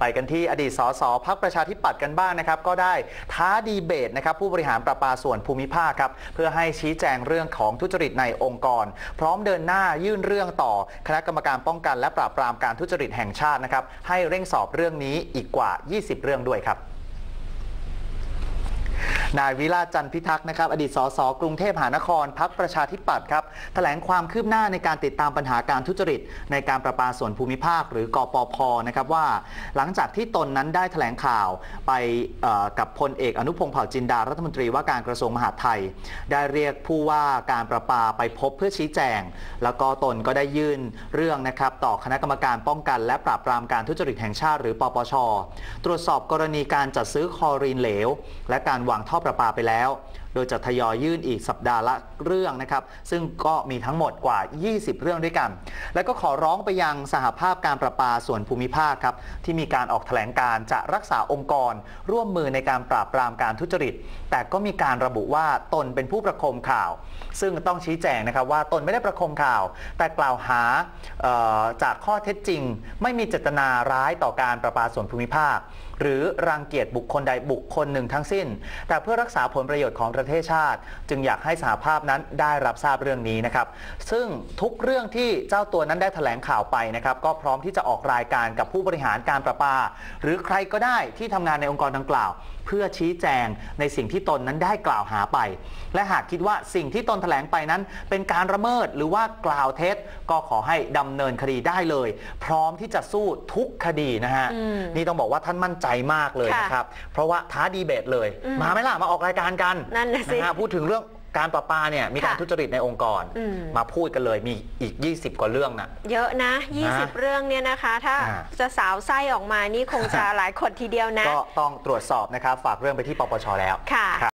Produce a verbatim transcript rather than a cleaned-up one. ไปกันที่อดีตสสพรรคประชาธิปัตย์กันบ้างนะครับก็ได้ท้าดีเบตนะครับผู้บริหารประปาส่วนภูมิภาคครับเพื่อให้ชี้แจงเรื่องของทุจริตในองค์กรพร้อมเดินหน้ายื่นเรื่องต่อคณะกรรมการป้องกันและปราบปรามการทุจริตแห่งชาตินะครับให้เร่งสอบเรื่องนี้อีกกว่ายี่สิบเรื่องด้วยครับนายวิราชจันทร์พิทักษ์นะครับอดีตสสกรุงเทพมหานครพรรคประชาธิปัตย์ครับแถลงความคืบหน้าในการติดตามปัญหาการทุจริตในการประปาส่วนภูมิภาคหรือกปพ.นะครับว่าหลังจากที่ตนนั้นได้แถลงข่าวไปกับพลเอกอนุพงษ์เผ่าจินดารัฐมนตรีว่าการกระทรวงมหาดไทยได้เรียกผู้ว่าการประปาไปพบเพื่อชี้แจงแล้วก็ตนก็ได้ยื่นเรื่องนะครับต่อคณะกรรมการป้องกันและปราบปรามการทุจริตแห่งชาติหรือปปช.ตรวจสอบกรณีการจัดซื้อคลอรีนเหลวและการวางท่อประปาไปแล้วโดยจะทยอยยื่นอีกสัปดาห์ละเรื่องนะครับซึ่งก็มีทั้งหมดกว่ายี่สิบเรื่องด้วยกันและก็ขอร้องไปยังสหภาพการประปาส่วนภูมิภาคครับที่มีการออกแถลงการจะรักษาองค์กรร่วมมือในการปราบปรามการทุจริตแต่ก็มีการระบุว่าตนเป็นผู้ประคมข่าวซึ่งต้องชี้แจงนะครับว่าตนไม่ได้ประคมข่าวแต่กล่าวหาเอ่อจากข้อเท็จจริงไม่มีเจตนาร้ายต่อการประปาส่วนภูมิภาคหรือรังเกียจบุคคลใดบุคคลหนึ่งทั้งสิ้นแต่เพื่อรักษาผลประโยชน์ของประเทศชาติจึงอยากให้สหภาพนั้นได้รับทราบเรื่องนี้นะครับซึ่งทุกเรื่องที่เจ้าตัวนั้นได้แถลงข่าวไปนะครับก็พร้อมที่จะออกรายการกับผู้บริหารการประปาหรือใครก็ได้ที่ทำงานในองค์กรดังกล่าวเพื่อชี้แจงในสิ่งที่ตนนั้นได้กล่าวหาไปและหากคิดว่าสิ่งที่ตนแถลงไปนั้นเป็นการละเมิดหรือว่ากล่าวเท็จก็ขอให้ดำเนินคดีได้เลยพร้อมที่จะสู้ทุกคดีนะฮะนี่ต้องบอกว่าท่านมั่นใจมากเลยนะครับเพราะว่าท้าดีเบตเลยมาไหมล่ะมาออกรายการกันนั่นนะสิพูดถึงเรื่องการประปาเนี่ยมีการทุจริตในองค์กรมาพูดกันเลยมีอีกยี่สิบกว่าเรื่องนะเยอะนะยี่สิบเรื่องเนี่ยนะคะถ้าจะสาวไส้ออกมานี่คงจะหลายคนทีเดียวนะก็ต้องตรวจสอบนะครับฝากเรื่องไปที่ปปชแล้วค่ะ